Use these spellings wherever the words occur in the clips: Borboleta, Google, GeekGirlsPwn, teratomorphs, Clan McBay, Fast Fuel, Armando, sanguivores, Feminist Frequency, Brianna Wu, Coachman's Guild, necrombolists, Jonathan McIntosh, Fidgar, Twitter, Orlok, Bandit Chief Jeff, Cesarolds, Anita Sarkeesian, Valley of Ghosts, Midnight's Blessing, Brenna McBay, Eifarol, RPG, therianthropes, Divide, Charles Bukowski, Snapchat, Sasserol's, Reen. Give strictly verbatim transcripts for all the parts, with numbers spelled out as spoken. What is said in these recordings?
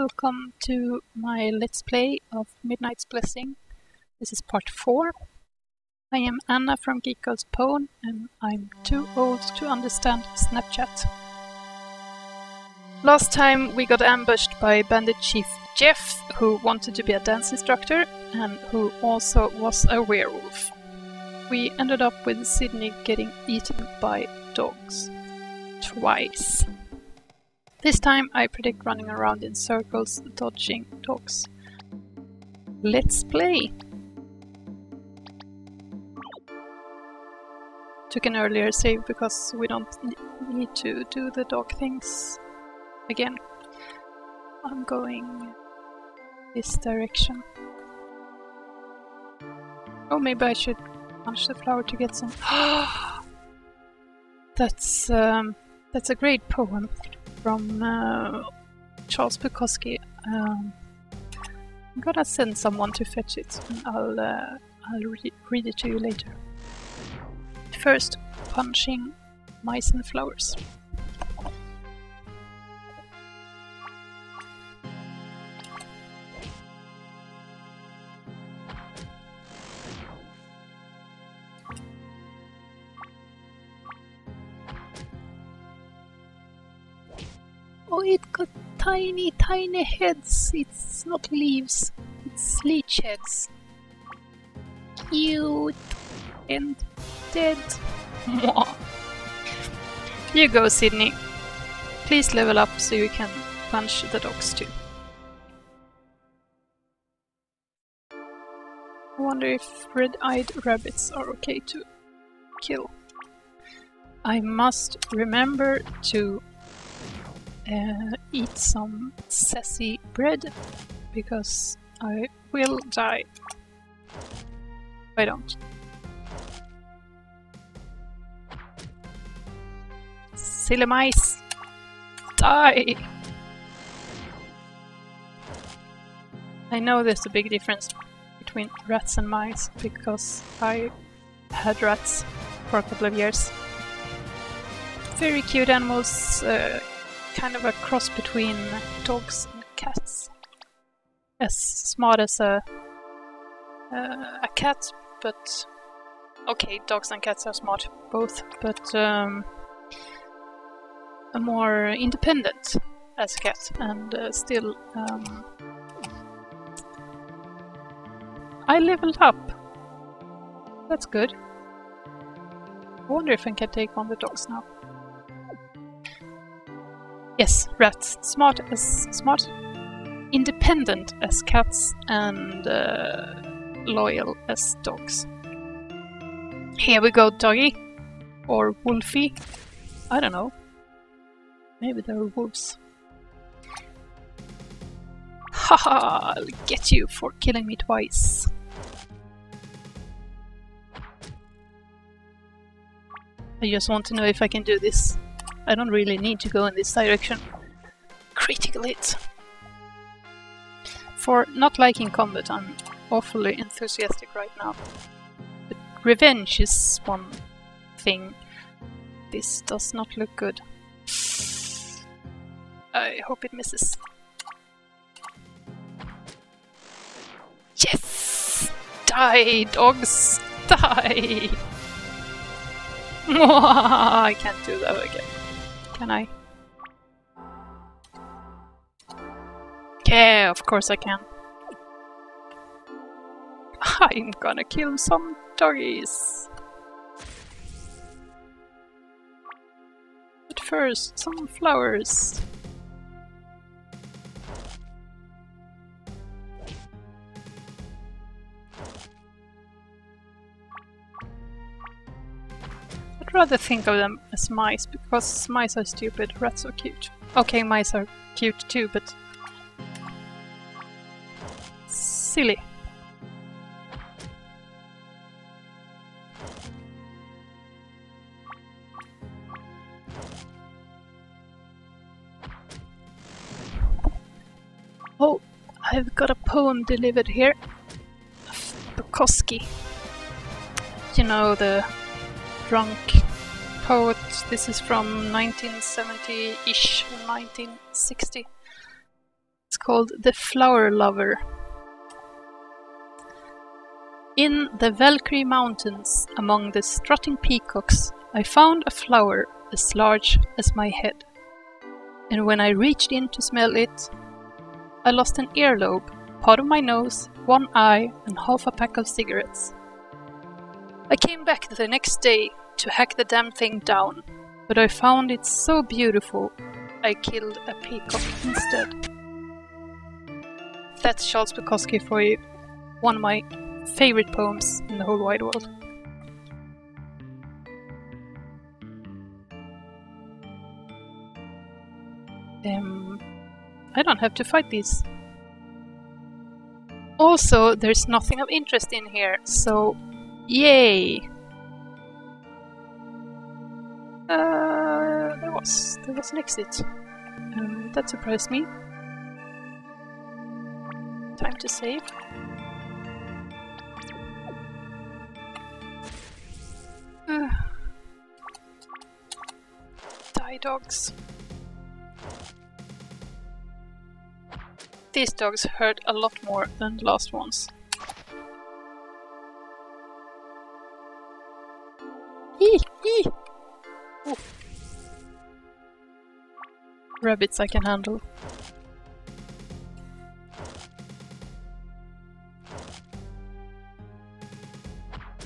welcome to my Let's Play of Midnight's Blessing. This is part four. I am Anna from GeekGirlsPwn and I'm too old to understand Snapchat. Last time we got ambushed by Bandit Chief Jeff, who wanted to be a dance instructor and who also was a werewolf. We ended up with Sydney getting eaten by dogs. Twice. This time I predict running around in circles, dodging dogs. Let's play! Took an earlier save because we don't need to do the dog things again. I'm going this direction. Oh, maybe I should punch the flower to get some... That's, um, that's a great poem. From uh, Charles Bukowski. Um, I'm gonna send someone to fetch it, and I'll, uh, I'll re read it to you later. First, punching mice and flowers. It got tiny, tiny heads. It's not leaves. It's leech heads. Cute and dead. Mwah. You go, Sydney. Please level up so you can punch the dogs too. I wonder if red-eyed rabbits are okay to kill. I must remember to Uh, eat some sassy bread, because I will die if I don't. Silly mice! Die! I know there's a big difference between rats and mice, because I had rats for a couple of years. Very cute animals, uh, kind of a cross between dogs and cats. As smart as a uh, a cat, but okay, dogs and cats are smart both, but um, more independent as a cat, and uh, still um, I leveled up. That's good. I wonder if I can take on the dogs now. Yes, rats. Smart as smart, independent as cats, and uh, loyal as dogs. Here we go, doggy. Or wolfie. I don't know. Maybe they're wolves. Haha, I'll get you for killing me twice. I just want to know if I can do this. I don't really need to go in this direction. Critical hit. For not liking combat, I'm awfully enthusiastic right now. But revenge is one thing. This does not look good. I hope it misses. Yes! Die, dogs! Die! I can't do that again. Can I? Yeah, of course I can. I'm gonna kill some doggies. But first, some flowers. I'd rather think of them as mice, because mice are stupid, rats are cute. Okay, mice are cute too, but... silly. Oh, I've got a poem delivered here. Bukowski. You know, the... drunk poet. This is from nineteen seventy-ish, nineteen sixty. It's called The Flower Lover. In the Valkyrie Mountains, among the strutting peacocks, I found a flower as large as my head. And when I reached in to smell it, I lost an earlobe, part of my nose, one eye, and half a pack of cigarettes. I came back the next day to hack the damn thing down, but I found it so beautiful, I killed a peacock instead. That's Charles Bukowski for you, one of my favorite poems in the whole wide world. Um, I don't have to fight these. Also, there's nothing of interest in here, so yay! Uh, there was there was an exit. Um, that surprised me. Time to save. Uh, die, dogs. These dogs hurt a lot more than the last ones. Eee, eee. Oh. Rabbits I can handle.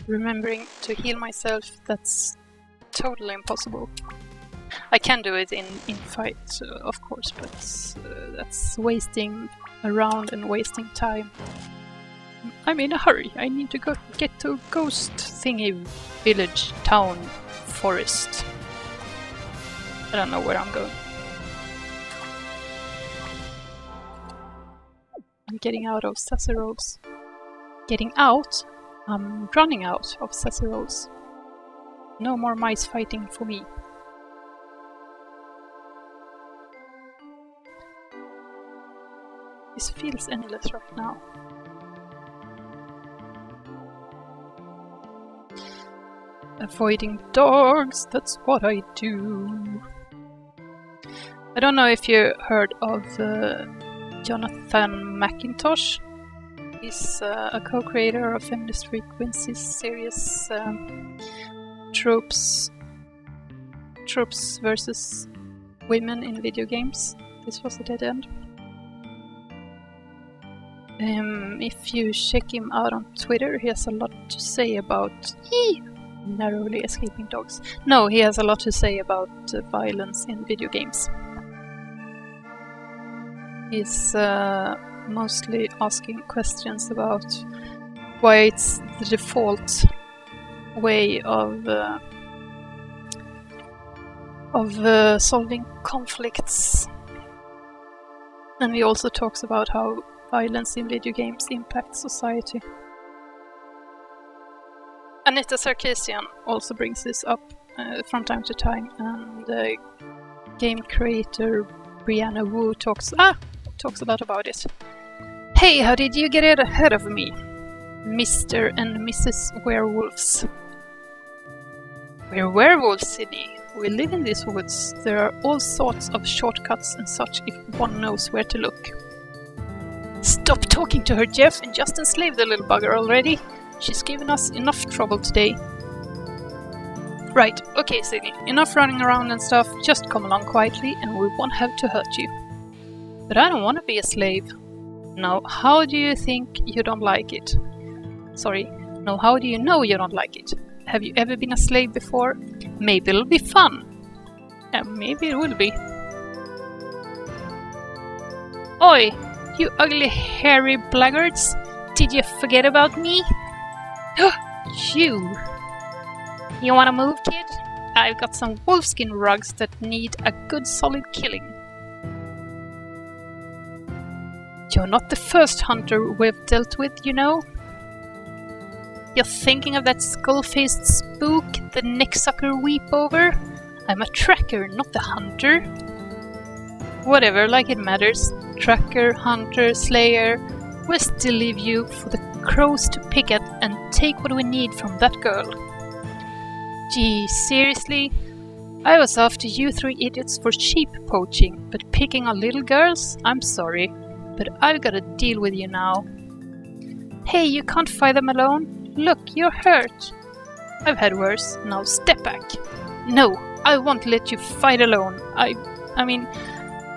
Remembering to heal myself, that's totally impossible. I can do it in, in fight, uh, of course, but uh, that's wasting a round and wasting time. I'm in a hurry, I need to go get to ghost thingy, village, town, forest. I don't know where I'm going. I'm getting out of Sasserol's. Getting out? I'm running out of Sasserol's. No more mice fighting for me. This feels endless right now. Avoiding dogs, that's what I do. I don't know if you heard of uh, Jonathan McIntosh. He's uh, a co-creator of Feminist Frequency's series um, Tropes Tropes versus. Women in Video Games. This was a dead end. Um, if you check him out on Twitter, he has a lot to say about eee! narrowly escaping dogs. No, he has a lot to say about uh, violence in video games. He's uh, mostly asking questions about why it's the default way of uh, of uh, solving conflicts, and he also talks about how violence in video games impacts society. Anita Sarkeesian also brings this up uh, from time to time, and uh, game creator Brianna Wu talks ah talks a lot about it. Hey, how did you get ahead of me, Mister and Missus Werewolves? We're werewolves, Sydney. We live in these woods. There are all sorts of shortcuts and such if one knows where to look. Stop talking to her, Jeff, and just enslave the little bugger already. She's given us enough trouble today. Right, okay, Sydney, enough running around and stuff. Just come along quietly and we won't have to hurt you. But I don't want to be a slave. Now, how do you think you don't like it? Sorry, now how do you know you don't like it? Have you ever been a slave before? Maybe it'll be fun. Yeah, maybe it will be. Oi! You ugly, hairy blackguards! Did you forget about me? You! You wanna move, kid? I've got some wolfskin rugs that need a good solid killing. You're not the first hunter we've dealt with, you know? You're thinking of that skull-faced spook the necksucker weep over? I'm a tracker, not the hunter. Whatever, like it matters. Tracker, hunter, slayer, we'll still leave you for the crows to pick at and take what we need from that girl. Gee, seriously? I was after you three idiots for sheep poaching, but picking on little girls? I'm sorry. but I've got to deal with you now. Hey, you can't fight them alone. Look, you're hurt. I've had worse. Now step back. No, I won't let you fight alone. I... I mean,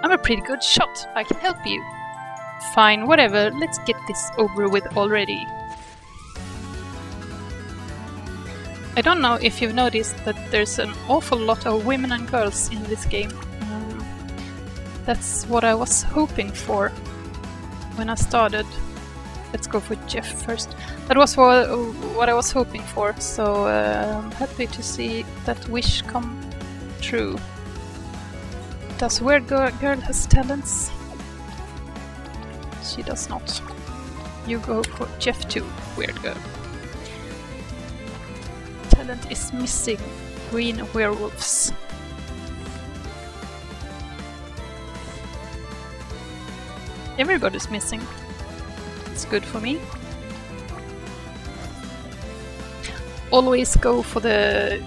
I'm a pretty good shot. I can help you. Fine, whatever. Let's get this over with already. I don't know if you've noticed, but there's an awful lot of women and girls in this game. Um, that's what I was hoping for when I started. Let's go for Jeff first. That was what, what I was hoping for, so uh, I'm happy to see that wish come true. Does Weird Girl has talents? She does not. You go for Jeff too, Weird Girl. Talent is missing. Green werewolves. Everybody's missing. It's good for me. Always go for the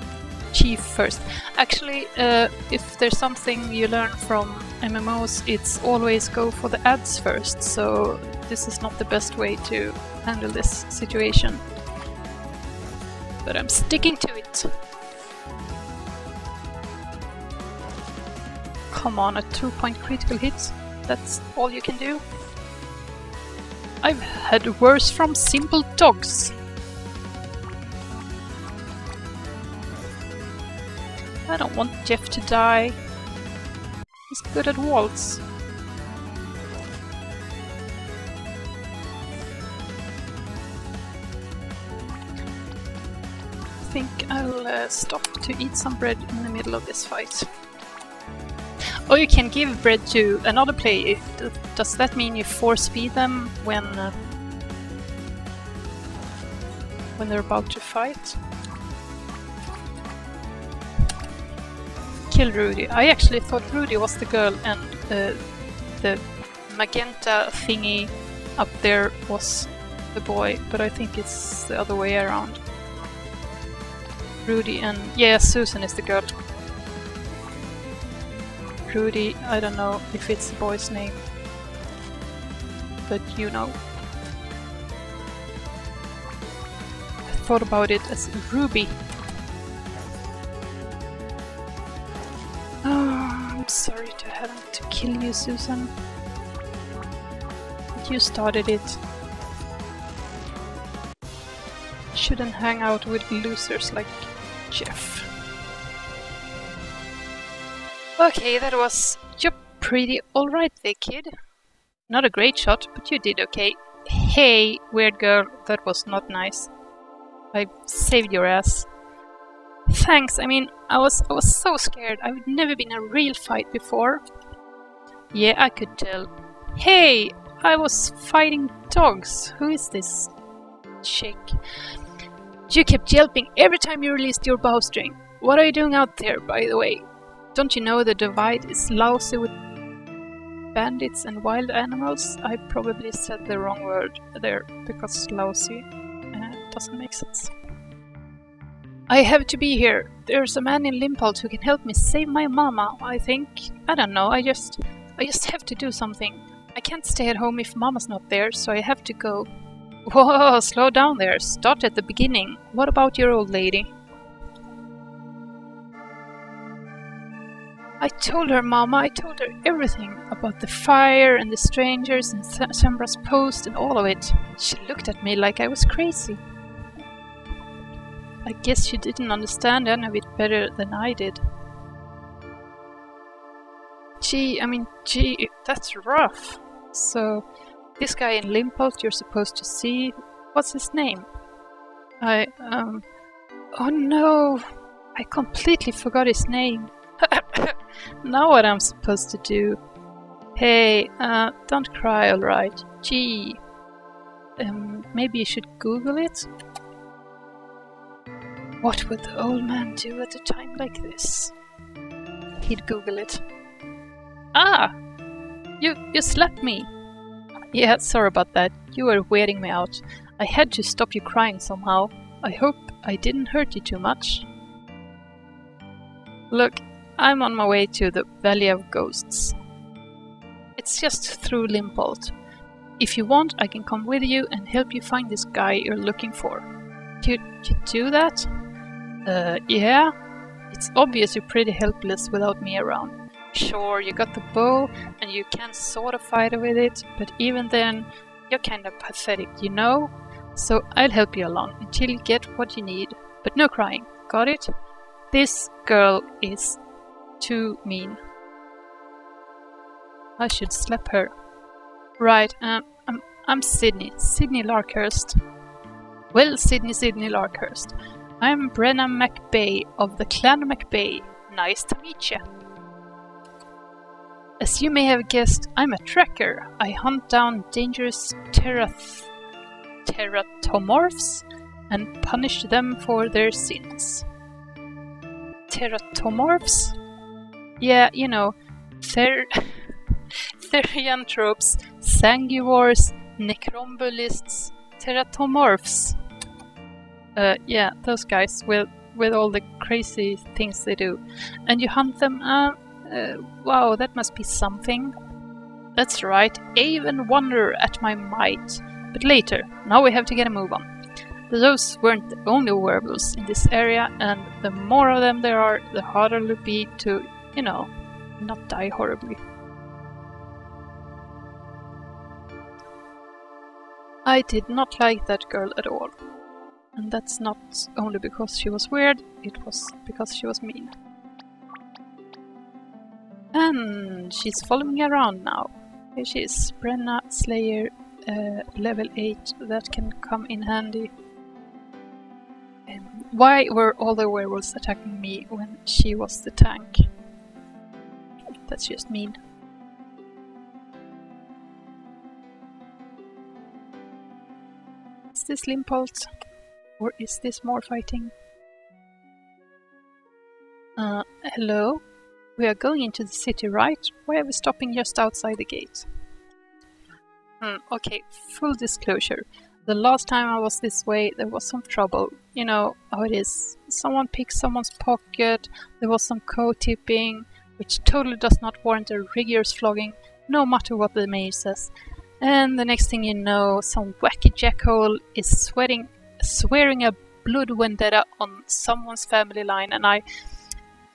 chief first. Actually, uh, if there's something you learn from M M Os, it's always go for the ads first. So this is not the best way to handle this situation. But I'm sticking to it. Come on, a two point critical hit. That's all you can do. I've had worse from simple dogs. I don't want Jeff to die. He's good at waltz. I think I'll uh, stop to eat some bread in the middle of this fight. Or you can give bread to another player. Does that mean you force feed them when uh, when they're about to fight? Kill Rudy. I actually thought Rudy was the girl, and uh, the magenta thingy up there was the boy, but I think it's the other way around. Rudy and... yeah, Susan is the girl. Rudy, I don't know if it's the boy's name, but you know. I thought about it as Ruby. Oh, I'm sorry to have to kill you, Susan. You started it. Shouldn't hang out with losers like Jeff. Okay, that was... you're pretty alright there, kid. Not a great shot, but you did okay. Hey, Weird Girl, that was not nice. I saved your ass. Thanks, I mean, I was I was so scared. I've never been in a real fight before. Yeah, I could tell. Hey, I was fighting dogs. Who is this chick? You kept yelping every time you released your bowstring. What are you doing out there, by the way? Don't you know the Divide is lousy with bandits and wild animals? I probably said the wrong word there, because lousy uh, doesn't make sense. I have to be here. There's a man in Limpolt who can help me save my mama, I think. I don't know, I just... I just have to do something. I can't stay at home if mama's not there, so I have to go. Whoa, slow down there. Start at the beginning. What about your old lady? I told her, Mama, I told her everything about the fire and the strangers and Sambra's post and all of it. She looked at me like I was crazy. I guess she didn't understand any of it better than I did. Gee, I mean, gee, that's rough. So... this guy in Limpolt you're supposed to see, what's his name? I, um... oh no! I completely forgot his name. Now what I'm supposed to do? Hey, uh, don't cry, alright? Gee... Um, maybe you should Google it? What would the old man do at a time like this? He'd Google it. Ah! You, you slapped me! Yeah, sorry about that. You were wearing me out. I had to stop you crying somehow. I hope I didn't hurt you too much. Look, I'm on my way to the Valley of Ghosts. It's just through Limpolt. If you want, I can come with you and help you find this guy you're looking for. Could you do that? Uh, yeah? It's obvious you're pretty helpless without me around. Sure, you got the bow, and you can sort of fight with it, but even then, you're kind of pathetic, you know? So I'll help you along until you get what you need, but no crying, got it? This girl is too mean. I should slap her. Right, um, I'm, I'm Sydney, Sydney Larkhurst. Well, Sydney, Sydney Larkhurst. I'm Brenna McBay of the Clan McBay. Nice to meet you. As you may have guessed, I'm a tracker. I hunt down dangerous terath teratomorphs and punish them for their sins. Teratomorphs? Yeah, you know, ther therianthropes, sanguivores, necrombolists, teratomorphs. Uh, yeah, those guys with, with all the crazy things they do. And you hunt them, uh, Uh, wow, that must be something. That's right, awe and wonder at my might. But later, now we have to get a move on. Those weren't the only werewolves in this area, and the more of them there are, the harder it will be to, you know, not die horribly. I did not like that girl at all. And that's not only because she was weird, it was because she was mean. And she's following around now. Here she is, Brenna Slayer, uh, level eight. That can come in handy. Um, why were all the werewolves attacking me when she was the tank? That's just mean. Is this Limpolt? Or is this more fighting? Uh, hello? We are going into the city, right? Why are we stopping just outside the gate? Hmm, okay, full disclosure. The last time I was this way, there was some trouble. You know how it is. Someone picked someone's pocket, there was some co-tipping, which totally does not warrant a rigorous flogging, no matter what the mage says. And the next thing you know, some wacky jackhole is sweating, swearing a blood vendetta on someone's family line, and I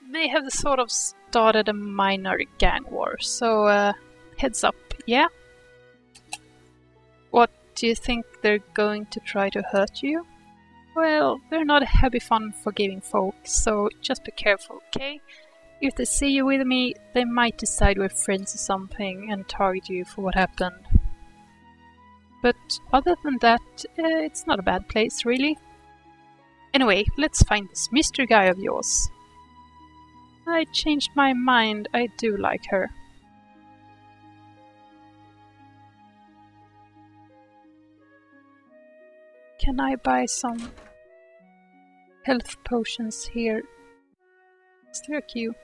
may have the sort of started a minor gang war, so uh, heads up, yeah? What, do you think they're going to try to hurt you? Well, they're not a happy fun forgiving folk, so just be careful, okay? If they see you with me, they might decide we're friends or something and target you for what happened. But other than that, uh, it's not a bad place, really. Anyway, let's find this mystery guy of yours. I changed my mind, I do like her. Can I buy some health potions here? Is there a queue?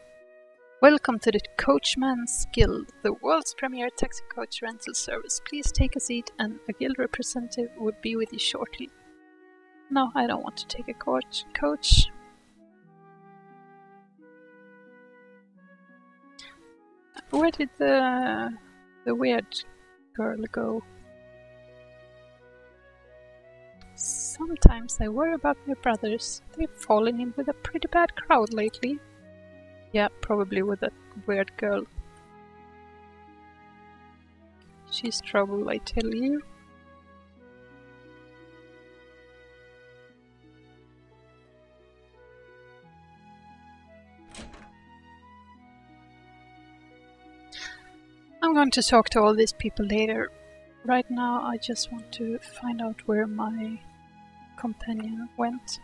Welcome to the Coachman's Guild, the world's premier taxi coach rental service. Please take a seat and a guild representative will be with you shortly. No, I don't want to take a coach. coach. Where did the the weird girl go? Sometimes I worry about my brothers. They've fallen in with a pretty bad crowd lately. Yeah, probably with that weird girl. She's trouble, I tell you. I'm going to talk to all these people later. Right now I just want to find out where my companion went.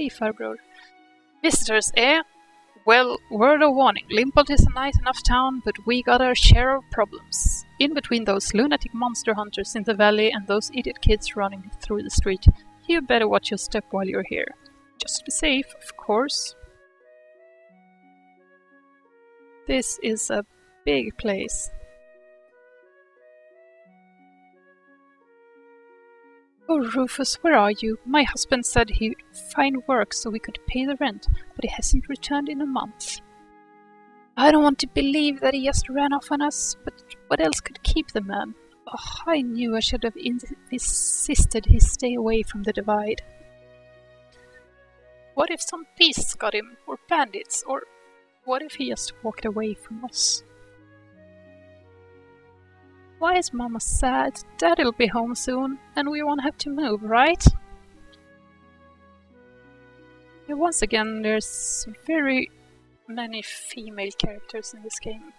Eifarol. Visitors, eh? Well, word of warning. Limpolt is a nice enough town, but we got our share of problems. In between those lunatic monster hunters in the valley and those idiot kids running through the street, you better watch your step while you're here. Just be safe, of course. This is a big place. Oh, Rufus, where are you? My husband said he'd find work so we could pay the rent, but he hasn't returned in a month. I don't want to believe that he just ran off on us, but What else could keep the man? Oh, I knew I should have insisted he stay away from the Divide. What if some beasts got him, or bandits, or what if he just walked away from us? Why is Mama sad? Daddy'll be home soon, and we won't have to move, right? And once again, there's very many female characters in this game.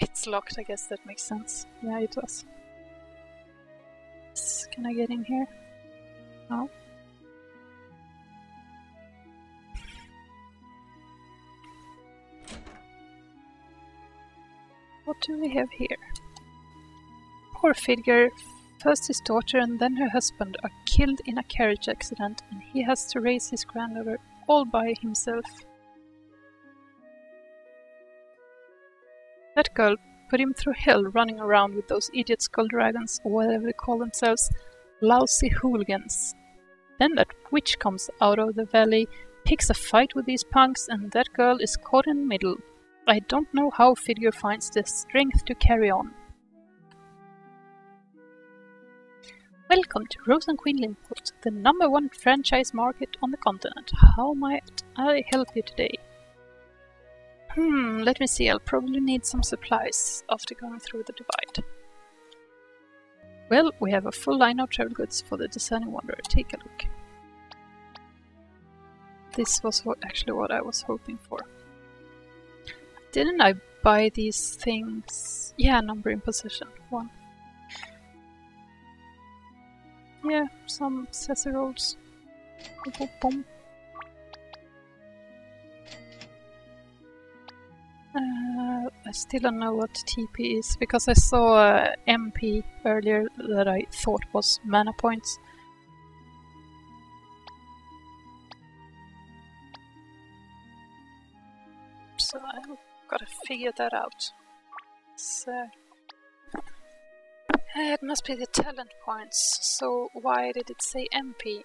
It's locked, I guess that makes sense. Yeah, it was. Can I get in here? No? What do we have here? Poor Fidgar. First his daughter and then her husband are killed in a carriage accident, and he has to raise his granddaughter all by himself. That girl put him through hell running around with those idiot skull dragons, or whatever they call themselves, lousy hooligans. Then that witch comes out of the valley, picks a fight with these punks, and that girl is caught in the middle. I don't know how Fidgar finds the strength to carry on. Welcome to Rose and Queen Limpolt, the number one franchise market on the continent. How might I help you today? Hmm, let me see, I'll probably need some supplies after going through the Divide. Well, we have a full line of travel goods for the discerning wanderer. Take a look. This was what, actually what I was hoping for. Didn't I buy these things? Yeah, number in possession, one. Yeah, some Cesarolds. Boom. Uh, I still don't know what T P is, because I saw uh, M P earlier that I thought was mana points. So I've got to figure that out. So, uh, it must be the talent points, so why did it say M P?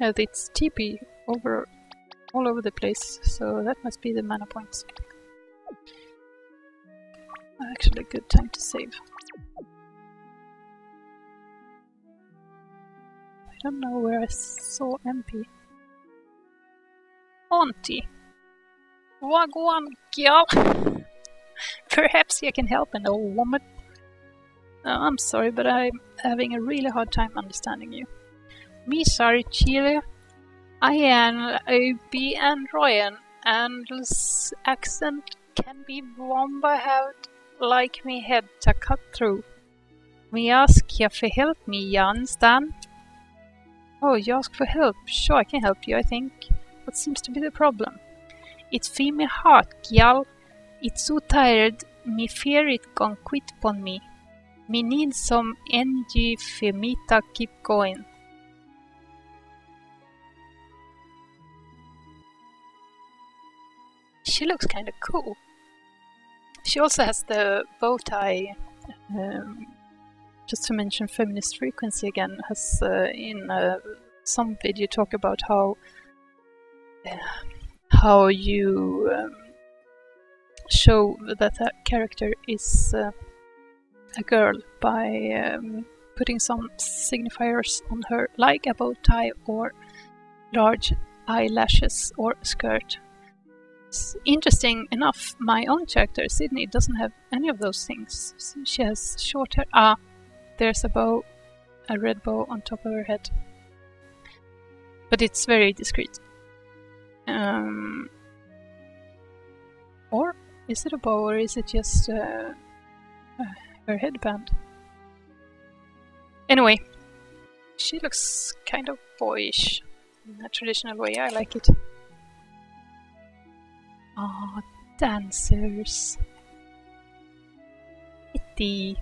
Uh, it's T P over... all over the place, so that must be the mana points. Actually, a good time to save. I don't know where I saw M P. Auntie! Wagwan Gjall! Perhaps you can help an old woman. Oh, I'm sorry, but I'm having a really hard time understanding you. Me sorry, Chile. I am a B-Android, and this accent can be bomba have like me head to cut through. Me ask you for help, me, you understand? Oh, you ask for help? Sure, I can help you, I think. What seems to be the problem? It feel me heart, Gjall. It's so tired, me fear it gon' quit upon me. Me need some energy for me to keep going. She looks kind of cool. She also has the bow tie. Um, just to mention, Feminist Frequency again has uh, in uh, some video talk about how uh, how you um, show that that character is uh, a girl by um, putting some signifiers on her, like a bow tie or large eyelashes or skirt. Interesting enough, my own character, Sydney, doesn't have any of those things. She has short hair. Ah, there's a bow, a red bow on top of her head. But it's very discreet. Um, or is it a bow, or is it just uh, uh, her headband? Anyway, she looks kind of boyish in a traditional way. I like it. Oh, dancers. Itty.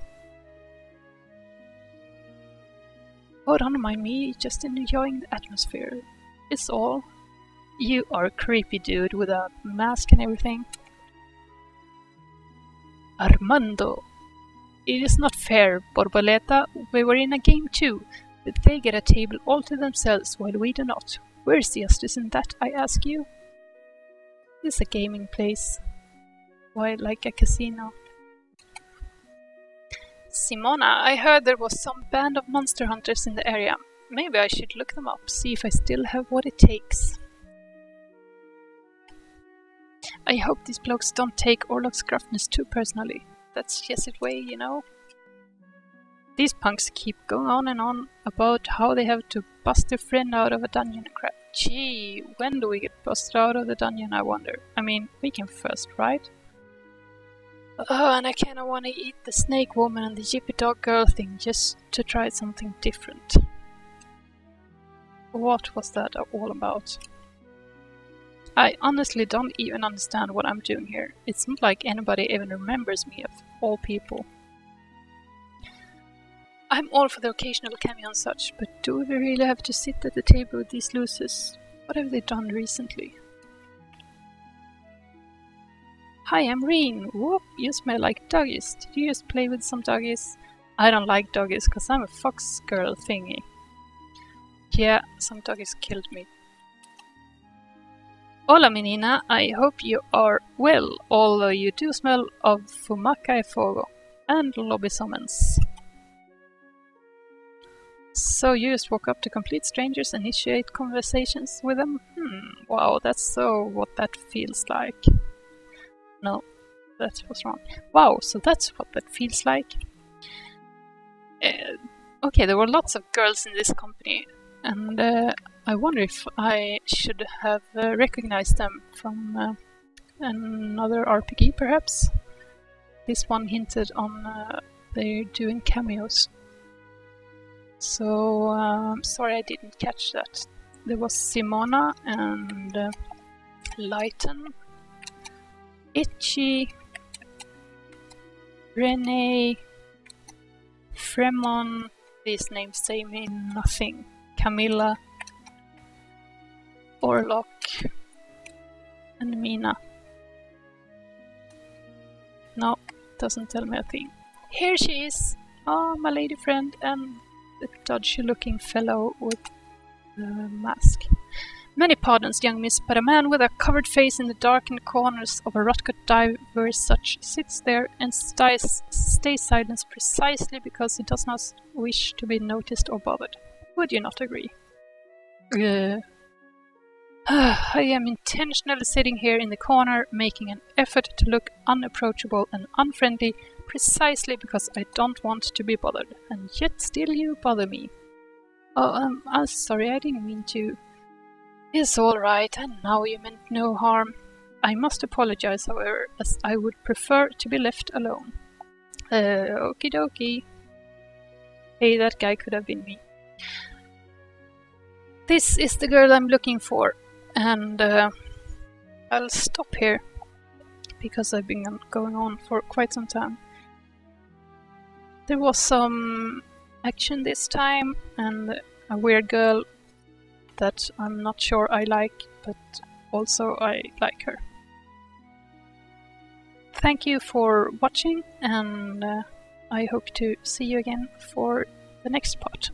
Oh, don't mind me, just enjoying the atmosphere. It's all. You are a creepy dude with a mask and everything. Armando. It is not fair, Borboleta. We were in a game too, but they get a table all to themselves while we do not. Where's the justice in that, I ask you? This is a gaming place. quite like a casino. Simona, I heard there was some band of monster hunters in the area. Maybe I should look them up, see if I still have what it takes. I hope these blokes don't take Orlok's gruffness too personally. That's just it way, you know. These punks keep going on and on about how they have to bust their friend out of a dungeon crap. Gee, when do we get busted out of the dungeon, I wonder? I mean, we can first, right? Oh, and I kinda wanna eat the snake woman and the yippie dog girl thing just to try something different. What was that all about? I honestly don't even understand what I'm doing here. It's not like anybody even remembers me, of all people. I'm all for the occasional cameo and such, but do we really have to sit at the table with these losers? What have they done recently? Hi, I'm Reen. Whoop, you smell like doggies. Did you just play with some doggies? I don't like doggies because I'm a fox girl thingy. Yeah, some doggies killed me. Hola, menina. I hope you are well, although you do smell of fumaca e fogo and lobisomens. So you just walk up to complete strangers and initiate conversations with them? Hmm, wow, that's so what that feels like. No, that was wrong. Wow, so that's what that feels like. Uh, okay, there were lots of girls in this company, and uh, I wonder if I should have uh, recognized them from uh, another R P G, perhaps? This one hinted on uh, they're doing cameos. So, um, sorry I didn't catch that. There was Simona and uh, Lighten, Itchy, Renee, Fremon, these names say me nothing, Camilla, Orlok, and Mina. No, doesn't tell me a thing. Here she is! Oh, my lady friend and the dodgy looking fellow with the mask. Many pardons, young miss, but a man with a covered face in the darkened corners of a rut-cut dive where such sits there and stays, stays silent precisely because he does not wish to be noticed or bothered. Would you not agree? Uh, I am intentionally sitting here in the corner, making an effort to look unapproachable and unfriendly, precisely because I don't want to be bothered, and yet still you bother me. Oh, um, I'm sorry, I didn't mean to... It's all right, and now you meant no harm. I must apologize, however, as I would prefer to be left alone. Uh, okie dokie. Hey, that guy could have been me. This is the girl I'm looking for, and uh, I'll stop here, because I've been going on for quite some time. There was some action this time, and a weird girl that I'm not sure I like, but also I like her. Thank you for watching, and uh, I hope to see you again for the next part.